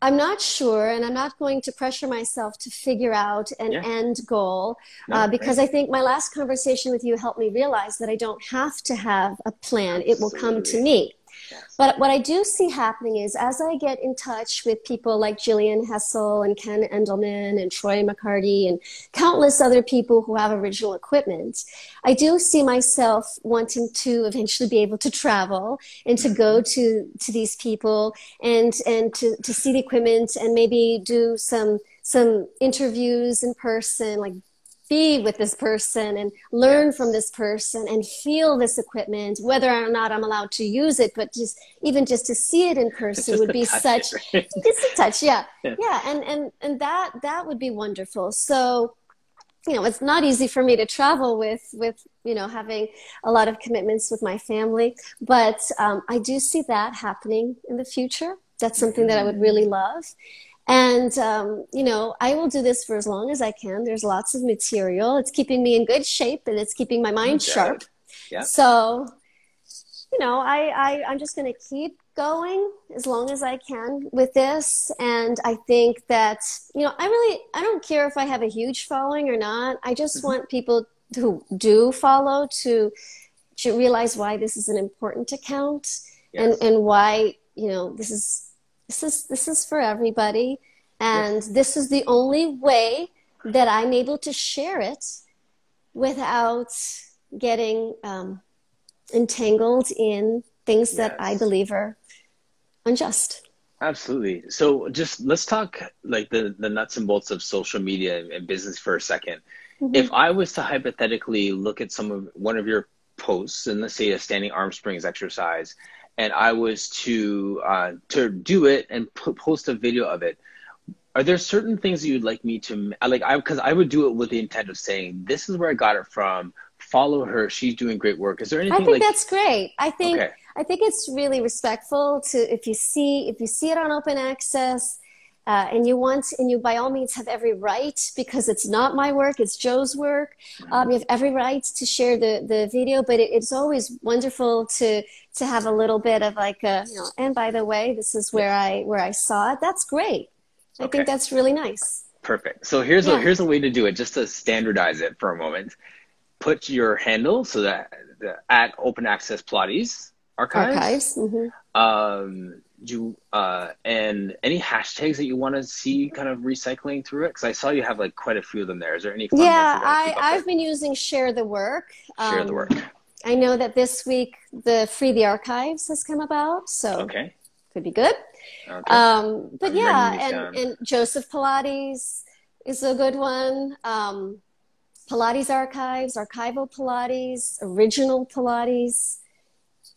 I'm not sure, and I'm not going to pressure myself to figure out an end goal because I think my last conversation with you helped me realize that I don't have to have a plan. It will come to me. Yes. But what I do see happening is as I get in touch with people like Jillian Hessel and Ken Endelman and Troy McCarty and countless other people who have original equipment, I do see myself wanting to eventually be able to travel and to go to these people and to see the equipment and maybe do some interviews in person, like be with this person and learn from this person and feel this equipment, whether or not I'm allowed to use it, but just even just to see it in person would be such, it's a touch. Yeah. And that would be wonderful. So, you know, it's not easy for me to travel with, you know, having a lot of commitments with my family, but I do see that happening in the future. That's something that I would really love. And, you know, I will do this for as long as I can. There's lots of material. It's keeping me in good shape and it's keeping my mind sharp. Yeah. So, you know, I'm just going to keep going as long as I can with this. And I think that, you know, I don't care if I have a huge following or not. I just want people who do follow to realize why this is an important account and why, you know, this is for everybody, and this is the only way that I'm able to share it without getting entangled in things that I believe are unjust. Absolutely. So just let's talk like the nuts and bolts of social media and business for a second. If I was to hypothetically look at one of your posts, and let's say a standing arm springs exercise, and I was to do it and post a video of it, are there certain things that you'd like me to, like, because I would do it with the intent of saying, this is where I got it from, follow her, she's doing great work. Is there anything I think that's great. I think, okay. I think it's really respectful to, if you see it on open access, and you want, and you by all means have every right, because it's not my work, it's Joe's work. You have every right to share the video, but it's always wonderful to have a little bit of like a, you know, and by the way, this is where I saw it. That's great. I think that's really nice. Perfect. So here's a way to do it, just to standardize it for a moment. Put your handle, so that at Open Access Pilates Archives. Mm-hmm. And any hashtags that you want to see kind of recycling through it? Because I saw you have like quite a few of them there. Is there any fun ones you want to keep up I've been using Share the Work. Share the Work. I know that this week the Free the Archives has come about, so could be good. But I'm and Joseph Pilates is a good one. Pilates Archives, Archival Pilates, Original Pilates.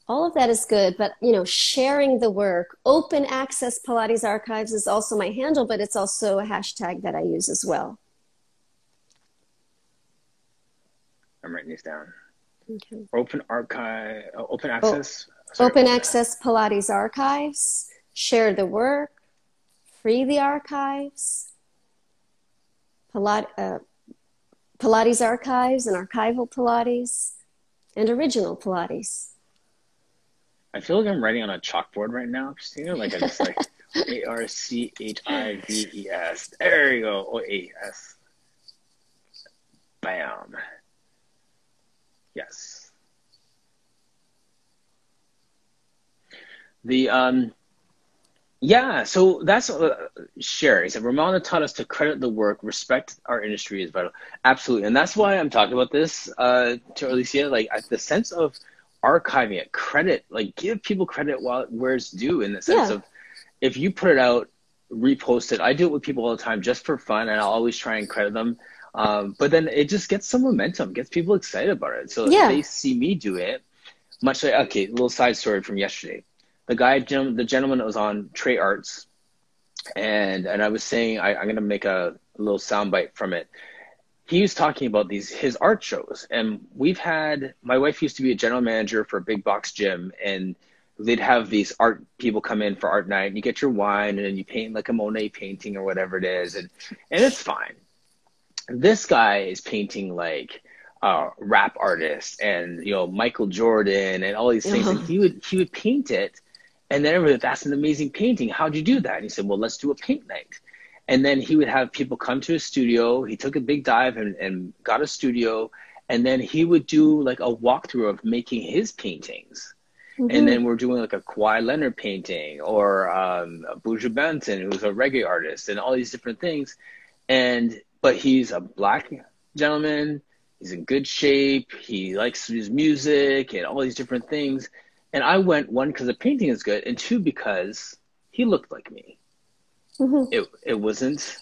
All of that is good, but, you know, sharing the work. Open Access Pilates Archives is also my handle, but it's also a hashtag that I use as well. I'm writing these down. Okay. Open Access Pilates Archives, Share the Work, Free the Archives, Pilates Archives and Archival Pilates, and Original Pilates. I feel like I'm writing on a chalkboard right now, Christina. Like I'm just like ARCHIVES. There you go. OAS. Bam. Yes. The so that's Sherry. He said, Romana taught us to credit the work, respect our industry is vital. Absolutely, and that's why I'm talking about this to Alicia. Like the sense of archiving it, credit, like give people credit where it's due, in the sense of if you put it out, repost it. I do it with people all the time just for fun, and I'll always try and credit them. But then it just gets some momentum, gets people excited about it. So if they see me do it, much like, a little side story from yesterday. The gentleman that was on Trey Arts, and I was saying, I'm going to make a little soundbite from it. He was talking about his art shows, and we've had, my wife used to be a general manager for a big box gym, and they'd have these art people come in for art night, and you get your wine, and then you paint like a Monet painting or whatever it is, and it's fine. This guy is painting like rap artists and, you know, Michael Jordan and all these things, and he would paint it, and then everybody, that's an amazing painting, how'd you do that? And he said, well, let's do a paint night. And then he would have people come to his studio. He took a big dive and got a studio. And then he would do like a walkthrough of making his paintings. Mm-hmm. And then we're doing like a Kawhi Leonard painting or Buju Banton, who's a reggae artist, and all these different things. But he's a black gentleman. He's in good shape. He likes his music and all these different things. And I went, one, because the painting is good, and two, because he looked like me. Mm-hmm. It wasn't,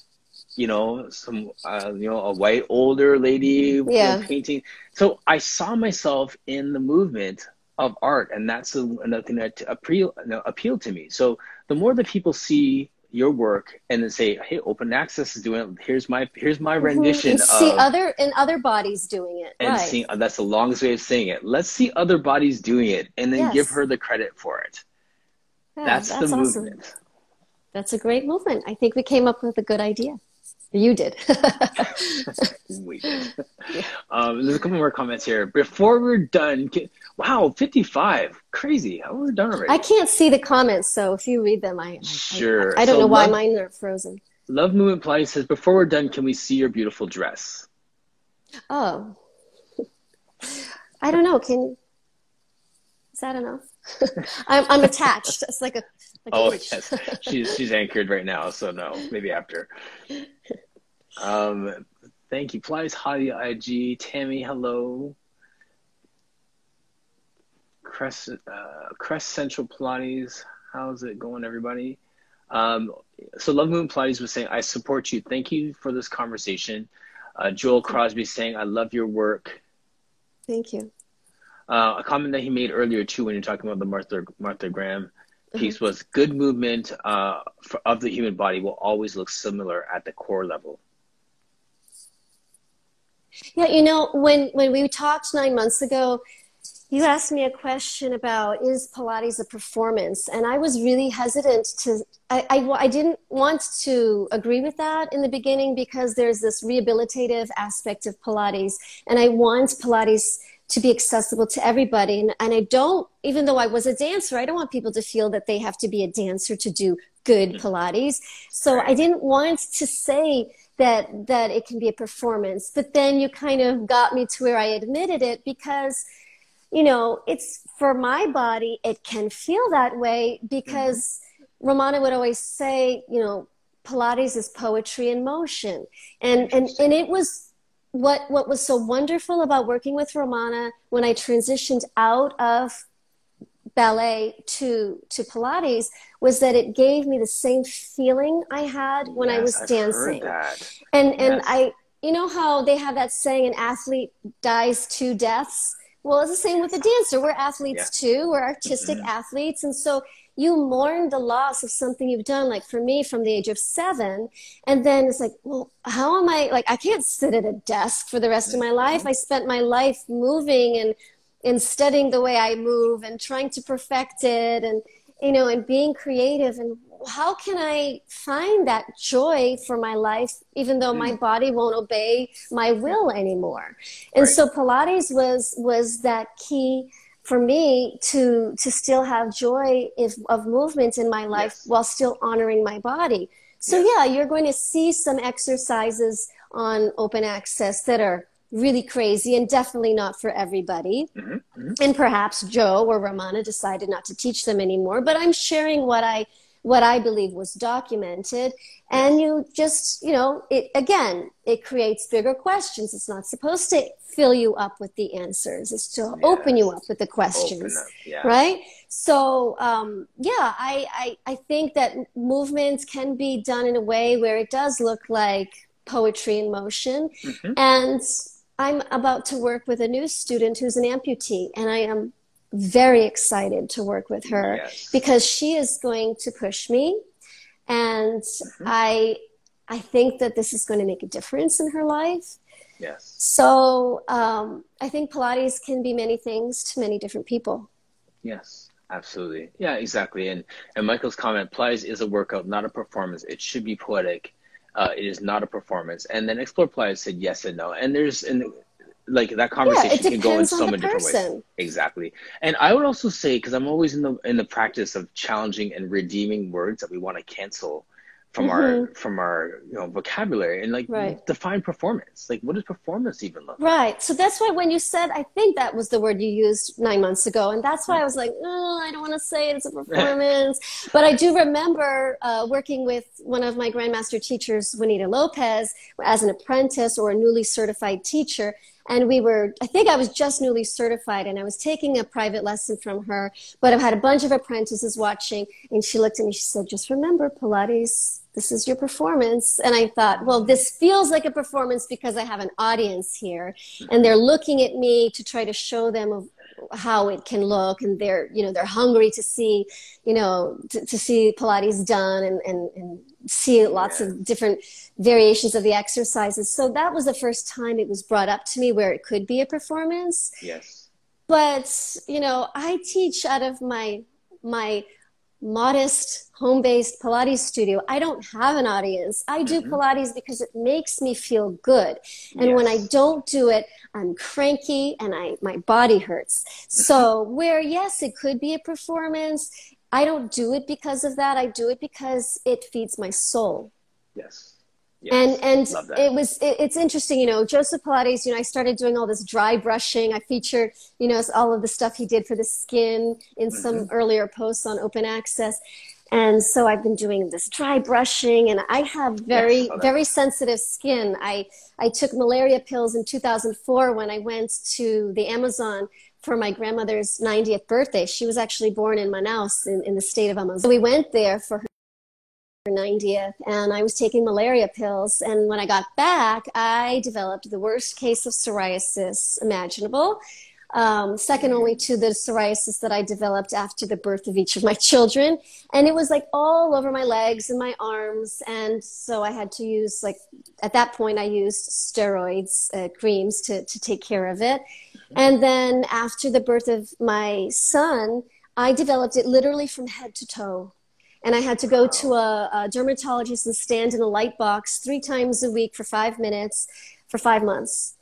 you know, some a white older lady painting. So I saw myself in the movement of art, and that's another thing that appealed to me. So the more that people see your work and then say, "Hey, Open Access is doing it. Here's my rendition." And see other bodies doing it, and seeing, that's the longest way of saying it. Let's see other bodies doing it, and then give her the credit for it. Yeah, that's the movement. Awesome. That's a great movement. I think we came up with a good idea. You did. We did. There's a couple more comments here. Before we're done, wow, 55. Crazy. How we're done already. I can't see the comments, so if you read them, I don't know why mine are frozen. Love Movement Pilates says, before we're done, can we see your beautiful dress? Oh. I don't know. Is that enough? I'm attached. It's like a... yes, she's anchored right now, so no, maybe after. Thank you, Pilates Hottie IG Tammy. Hello, Crest Central Pilates. How's it going, everybody? So Love Moon Pilates was saying, "I support you. Thank you for this conversation." Joel Crosby saying, "I love your work." Thank you. A comment that he made earlier too, when you're talking about the Martha Graham piece was, good movement of the human body will always look similar at the core level. Yeah, you know, when we talked 9 months ago, You asked me a question about, is Pilates a performance? And I was really hesitant to, I didn't want to agree with that in the beginning, because there's this rehabilitative aspect of Pilates. And I want Pilates to be accessible to everybody. And I don't, even though I was a dancer, I don't want people to feel that they have to be a dancer to do good Pilates. So I didn't want to say that it can be a performance. But then you kind of got me to where I admitted it, because you know, it's for my body, it can feel that way, because Romana would always say, you know, Pilates is poetry in motion. And it was what was so wonderful about working with Romana when I transitioned out of ballet to Pilates, was that it gave me the same feeling I had when I was dancing. And I, you know how they have that saying, an athlete dies two deaths? Well, it's the same with a dancer. We're athletes too. We're artistic athletes. And so you mourn the loss of something you've done, like for me, from the age of 7. And then it's like, well, how am I, like, I can't sit at a desk for the rest of my life. I spent my life moving and studying the way I move and trying to perfect it and, you know, and being creative. And how can I find that joy for my life, even though my body won't obey my will anymore? And so Pilates was that key for me to still have joy of movement in my life while still honoring my body. So yeah, you're going to see some exercises on Open Access that are really crazy and definitely not for everybody. And perhaps Joe or Romana decided not to teach them anymore, but I'm sharing what I believe was documented. And you just, you know, it again, it creates bigger questions. It's not supposed to fill you up with the answers. It's to open you up with the questions, right? So I think that movement can be done in a way where it does look like poetry in motion. And I'm about to work with a new student who's an amputee, and I am very excited to work with her because she is going to push me, and I think that this is going to make a difference in her life. So I think Pilates can be many things to many different people. Absolutely. Exactly. And Michael's comment, Pilates is a workout, not a performance. It should be poetic. It is not a performance. And then Explore Pilates said yes and no. And there's like that conversation can go in so many different ways. Exactly. And I would also say, because I'm always in the practice of challenging and redeeming words that we want to cancel from our you know, vocabulary, and like define performance. Like, what does performance even look like? So that's why when you said, I think that was the word you used 9 months ago, and that's why I was like, oh, I don't want to say it's a performance. But I do remember working with one of my grandmaster teachers, Juanita Lopez, as an apprentice or a newly certified teacher. And we were, I think I was just newly certified, and I was taking a private lesson from her, but I've had a bunch of apprentices watching, and she looked at me, she said, just remember, Pilates, this is your performance. And I thought, well, this feels like a performance because I have an audience here, and they're looking at me to try to show them how it can look, and they're, you know, they're hungry to see, you know, to see Pilates done and see lots of different variations of the exercises. So that was the first time it was brought up to me where it could be a performance. But, you know, I teach out of my modest home-based Pilates studio. I don't have an audience. I do Pilates because it makes me feel good. And when I don't do it, I'm cranky and my body hurts. So where, yes, it could be a performance, I don't do it because of that. I do it because it feeds my soul. And love that. It's interesting, you know, Joseph Pilates, you know, I started doing all this dry brushing. I featured, you know, all of the stuff he did for the skin in some earlier posts on Open Access. And so I've been doing this dry brushing, and I have very sensitive skin. I took malaria pills in 2004 when I went to the Amazon for my grandmother's 90th birthday. She was actually born in Manaus in the state of Amazon. So we went there for her 90th, and I was taking malaria pills, and when I got back, I developed the worst case of psoriasis imaginable, second only to the psoriasis that I developed after the birth of each of my children. And it was like all over my legs and my arms, and so I had to use, like, at that point I used steroids, creams to take care of it. And then after the birth of my son, I developed it literally from head to toe. And I had to go to a dermatologist and stand in a light box 3 times a week for 5 minutes for 5 months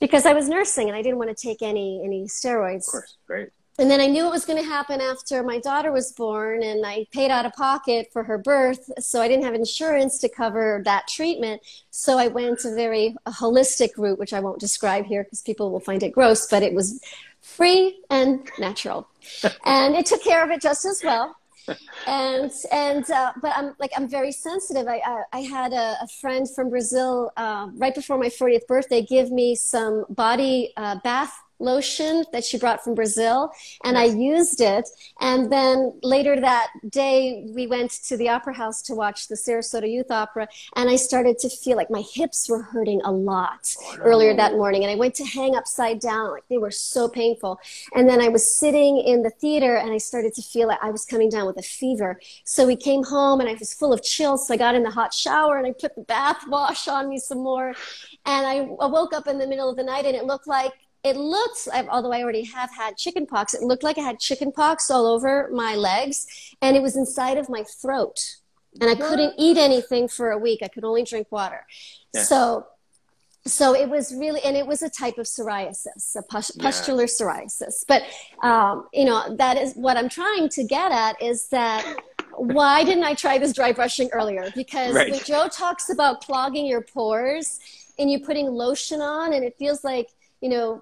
because I was nursing and I didn't want to take any steroids. Of course, great. And then I knew it was going to happen after my daughter was born, and I paid out of pocket for her birth, so I didn't have insurance to cover that treatment. So I went a very holistic route, which I won't describe here because people will find it gross, but it was free and natural. And it took care of it just as well. But I'm very sensitive. I had a friend from Brazil right before my 40th birthday give me some body bath lotion that she brought from Brazil, and I used it. And then later that day, we went to the opera house to watch the Sarasota Youth Opera, and I started to feel like my hips were hurting a lot earlier that morning, and I went to hang upside down. Like, they were so painful. And then I was sitting in the theater, and I started to feel like I was coming down with a fever. So we came home, and I was full of chills, so I got in the hot shower, and I put the bath wash on me some more, and I woke up in the middle of the night, and although I already have had chicken pox, it looked like I had chicken pox all over my legs, and it was inside of my throat. And I couldn't eat anything for a week. I could only drink water. Yeah. So it was really, and it was a type of psoriasis, a pustular psoriasis. But, that is what I'm trying to get at, is that why didn't I try this dry brushing earlier? Because when Joe talks about clogging your pores and you're putting lotion on and it feels like,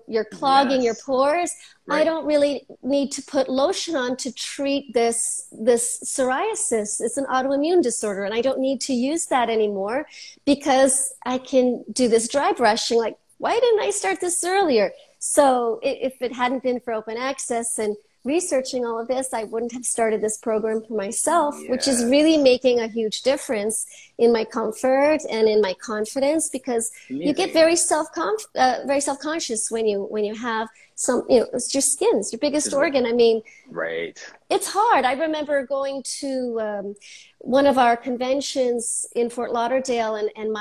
you're clogging your pores. Right. I don't really need to put lotion on to treat this psoriasis. It's an autoimmune disorder, and I don't need to use that anymore because I can do this dry brushing. Like, why didn't I start this earlier? So if it hadn't been for open access and researching all of this, I wouldn't have started this program for myself, which is really making a huge difference in my comfort and in my confidence, because you get very self-conscious when you have it's your skin, it's your biggest organ. I mean, it's hard. I remember going to one of our conventions in Fort Lauderdale, and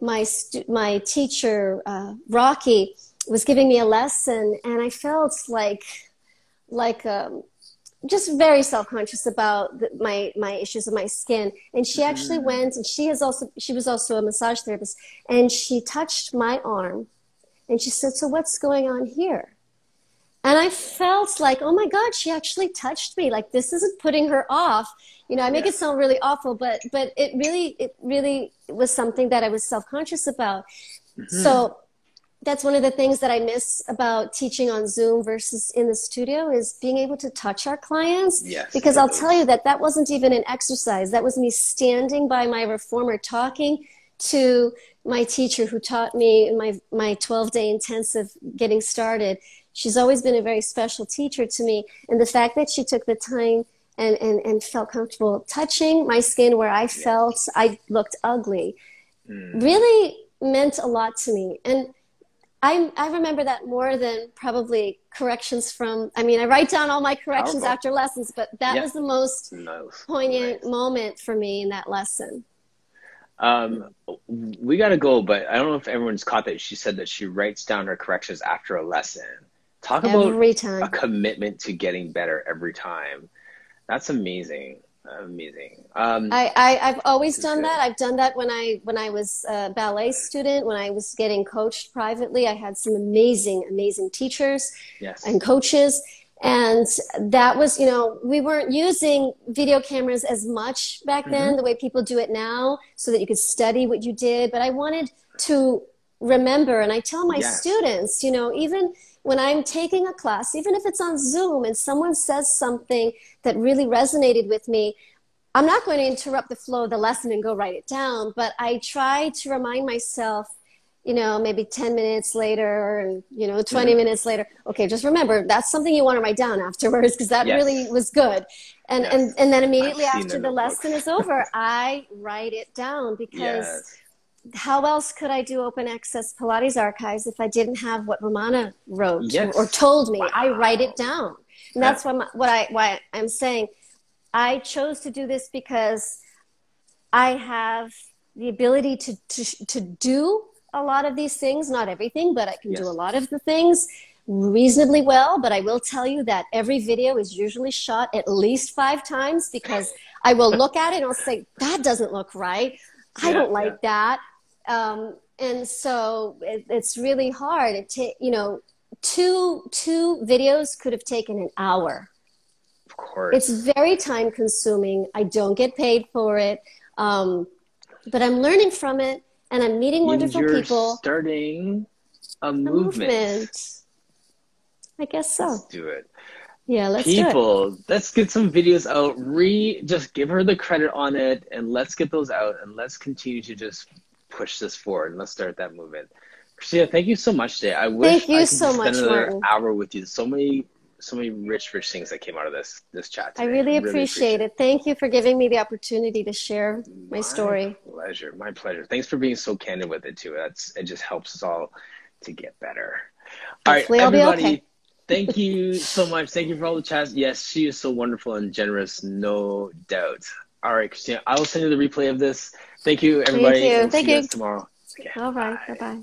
my teacher, Rocky, was giving me a lesson, and I felt like just very self-conscious about my issues with my skin. And she actually went, and she was also a massage therapist, and she touched my arm and she said, "So what's going on here?" And I felt like, oh my God, she actually touched me. Like, this isn't putting her off. I make it sound really awful, but it really was something that I was self-conscious about. So that's one of the things that I miss about teaching on Zoom versus in the studio, is being able to touch our clients. Yes, because I'll tell you that wasn't even an exercise. That was me standing by my reformer talking to my teacher who taught me in my 12-day intensive getting started. She's always been a very special teacher to me. And the fact that she took the time and felt comfortable touching my skin where I felt I looked ugly really meant a lot to me. And I remember that more than probably corrections I write down all my corrections after lessons, but that was the most poignant moment for me in that lesson. We got to go, but I don't know if everyone's caught that she said that she writes down her corrections after a lesson. Talk about a commitment to getting better every time. That's amazing. Amazing. I've always done that. I've done that when I was a ballet student, when I was getting coached privately. I had some amazing, amazing teachers and coaches. And that was, we weren't using video cameras as much back then, the way people do it now, so that you could study what you did. But I wanted to remember, and I tell my students, even when I'm taking a class, even if it's on Zoom and someone says something that really resonated with me, I'm not going to interrupt the flow of the lesson and go write it down, but I try to remind myself, maybe 10 minutes later, and 20 minutes later, okay, just remember, that's something you want to write down afterwards, because that really was good. And, and then immediately after the lesson is over, I write it down, because how else could I do Open Access Pilates Archives if I didn't have what Romana wrote or told me? Wow. I write it down. And that's why I'm saying I chose to do this, because I have the ability to do a lot of these things, not everything, but I can do a lot of the things reasonably well, but I will tell you that every video is usually shot at least 5 times because I will look at it and I'll say, that doesn't look right. I don't like that. And so it's really hard. You know, two videos could have taken an hour. Of course. It's very time consuming. I don't get paid for it. But I'm learning from it and I'm meeting wonderful people. Starting a movement. I guess so. Let's do it. Yeah, let's do it. Let's get some videos out. Just give her the credit on it and let's get those out and let's continue to just push this forward and let's start that movement. Christina, thank you so much today. I wish I could spend another hour with you. So many rich things that came out of this chat today. I really appreciate it. Thank you for giving me the opportunity to share my story. My pleasure. Thanks for being so candid with it too. It just helps us all to get better. All right, everybody. Be okay. Thank you so much. Thank you for all the chats. Yes, she is so wonderful and generous, no doubt. All right, Christina, I will send you the replay of this. Thank you, everybody. Thank you. We'll see you guys tomorrow. Okay, all right, bye-bye.